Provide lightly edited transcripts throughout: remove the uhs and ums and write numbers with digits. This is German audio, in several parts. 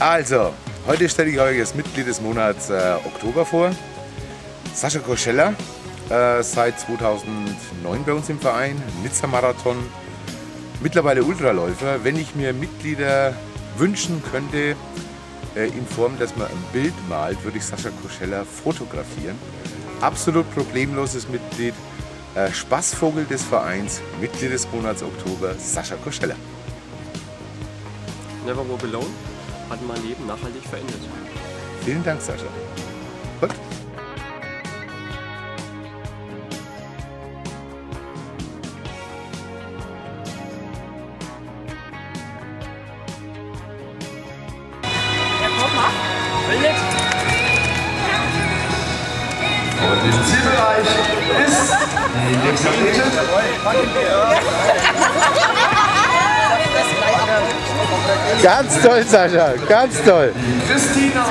Also, heute stelle ich euch das Mitglied des Monats Oktober vor. Sascha Koschella, seit 2009 bei uns im Verein, Nizza-Marathon, mittlerweile Ultraläufer. Wenn ich mir Mitglieder wünschen könnte, in Form, dass man ein Bild malt, würde ich Sascha Koschella fotografieren. Absolut problemloses Mitglied, Spaßvogel des Vereins, Mitglied des Monats Oktober, Sascha Koschella. Never Walk Alone hat mein Leben nachhaltig verändert. Vielen Dank, Sascha. Gut. Und im Zielbereich ist die Exakte. Ganz toll, Sascha, ganz toll. Christina.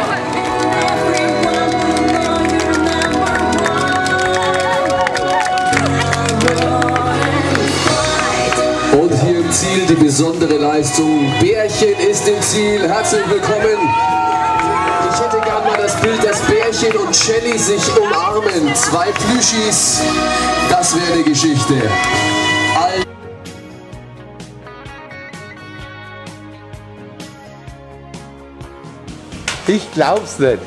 Und hier im Ziel die besondere Leistung. Bärchen ist im Ziel. Herzlich willkommen. Das Bild, dass Bärchen und Shelly sich umarmen. Zwei Plüschis, das wäre eine Geschichte. Ich glaub's nicht.